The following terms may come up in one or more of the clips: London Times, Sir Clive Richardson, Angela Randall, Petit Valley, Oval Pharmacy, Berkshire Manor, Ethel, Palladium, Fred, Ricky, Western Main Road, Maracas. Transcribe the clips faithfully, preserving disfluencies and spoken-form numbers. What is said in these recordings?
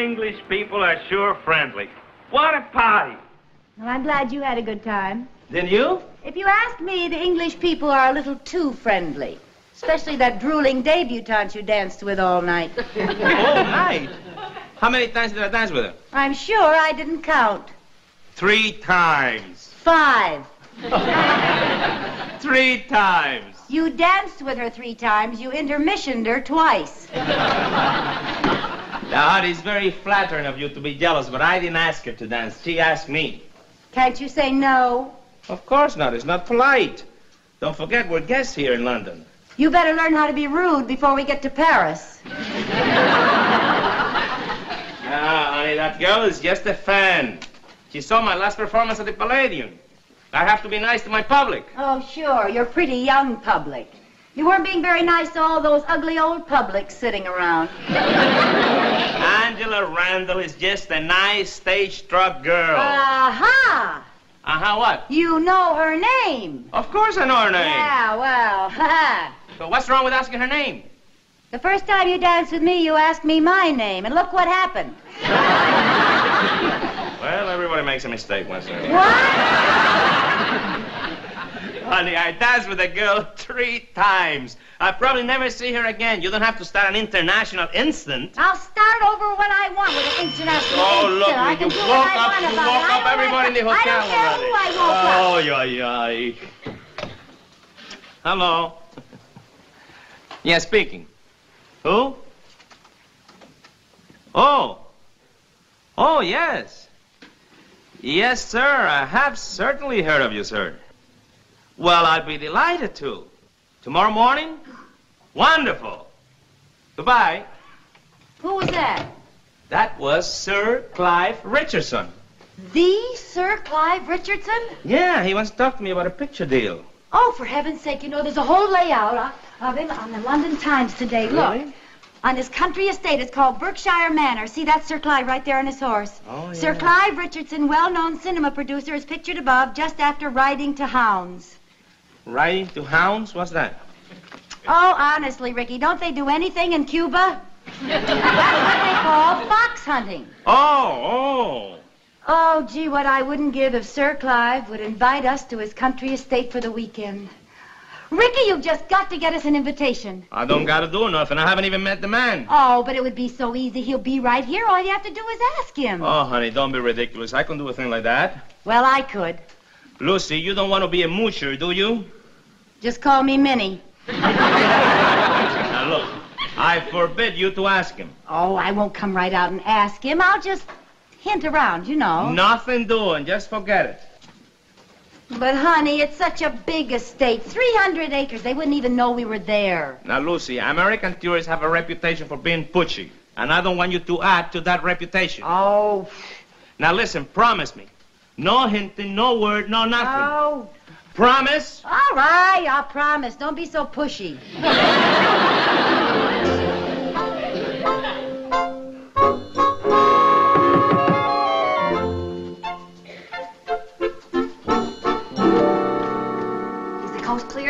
English people are sure friendly. What a party! Well, I'm glad you had a good time. Then you? If you ask me, the English people are a little too friendly. Especially that drooling debutante you danced with all night. All night? How many times did I dance with her? I'm sure I didn't count. Three times. Five. Three times. You danced with her three times. You intermissioned her twice. Now, it is very flattering of you to be jealous, but I didn't ask her to dance. She asked me. Can't you say no? Of course not. It's not polite. Don't forget, we're guests here in London. You better learn how to be rude before we get to Paris. Ah, honey, that girl is just a fan. She saw my last performance at the Palladium. I have to be nice to my public. Oh, sure. Your pretty young public. You weren't being very nice to all those ugly old publics sitting around. Angela Randall is just a nice stage-struck girl. Aha! Uh-huh. Aha, uh-huh, what? You know her name. Of course I know her name. Yeah, well, ha-ha. So what's wrong with asking her name? The first time you danced with me, you asked me my name, and look what happened. Well, everybody makes a mistake once in a while. What? Honey, I danced with a girl three times. I'll probably never see her again. You don't have to start an international incident. I'll start over when I want with an international oh, incident. Look, I can do what I up, want about it. You woke up everybody in the hotel. I don't care who I woke oh, up. Oh, yeah, yeah. Hello. Yeah, speaking. Who? Oh. Oh, yes. Yes, sir. I have certainly heard of you, sir. Well, I'd be delighted to. Tomorrow morning? Wonderful. Goodbye. Who was that? That was Sir Clive Richardson. The Sir Clive Richardson? Yeah, he once talked to me about a picture deal. Oh, for heaven's sake, you know, there's a whole layout of him on the London Times today. Really? Look. On his country estate, it's called Berkshire Manor. See, that's Sir Clive right there on his horse. Oh, yeah. Sir Clive Richardson, well-known cinema producer, is pictured above just after Riding to Hounds. Riding to Hounds? What's that? Oh, honestly, Ricky, don't they do anything in Cuba? That's what they call fox hunting. Oh, oh. Oh, gee, what I wouldn't give if Sir Clive would invite us to his country estate for the weekend. Ricky, you've just got to get us an invitation. I don't got to do nothing. I haven't even met the man. Oh, but it would be so easy. He'll be right here. All you have to do is ask him. Oh, honey, don't be ridiculous. I couldn't do a thing like that. Well, I could. Lucy, you don't want to be a moocher, do you? Just call me Minnie. Now, look, I forbid you to ask him. Oh, I won't come right out and ask him. I'll just hint around, you know. Nothing doing. Just forget it. But, honey, it's such a big estate. three hundred acres. They wouldn't even know we were there. Now, Lucy, American tourists have a reputation for being pushy. And I don't want you to add to that reputation. Oh. Now, listen, promise me. No hinting, no word, no nothing. Oh. Promise? All right, I'll promise. Don't be so pushy.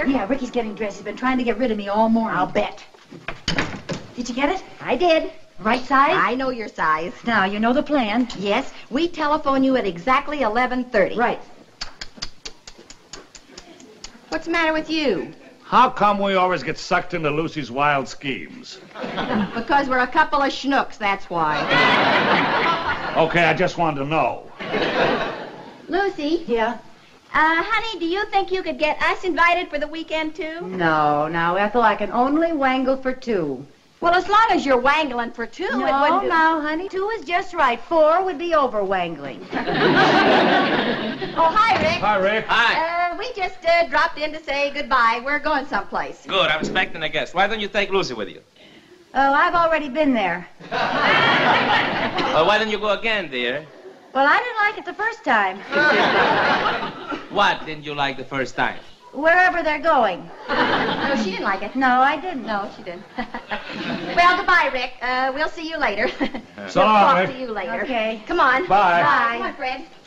Yeah, Ricky's getting dressed. He's been trying to get rid of me all morning. I'll bet. Did you get it? I did. Right size? I know your size. Now, you know the plan. Yes, we telephone you at exactly eleven thirty. Right. What's the matter with you? How come we always get sucked into Lucy's wild schemes? Because we're a couple of schnooks, that's why. Okay, I just wanted to know. Lucy? Yeah? Uh, honey, do you think you could get us invited for the weekend, too? No, now, Ethel, I can only wangle for two. Well, as long as you're wangling for two, no, it wouldn't do. No, no, honey, two is just right. Four would be over-wangling. Oh, hi, Rick. Hi, Rick. Hi. Uh, we just uh, dropped in to say goodbye. We're going someplace. Good, I'm expecting a guest. Why don't you take Lucy with you? Oh, I've already been there. Well, why don't you go again, dear? Well, I didn't like it the first time. What didn't you like the first time? Wherever they're going. No, she didn't like it. No, I didn't. No, she didn't. Well, goodbye, Rick. Uh, we'll see you later. So we'll talk to you later. Okay. Come on. Bye. Bye. Come on, Fred.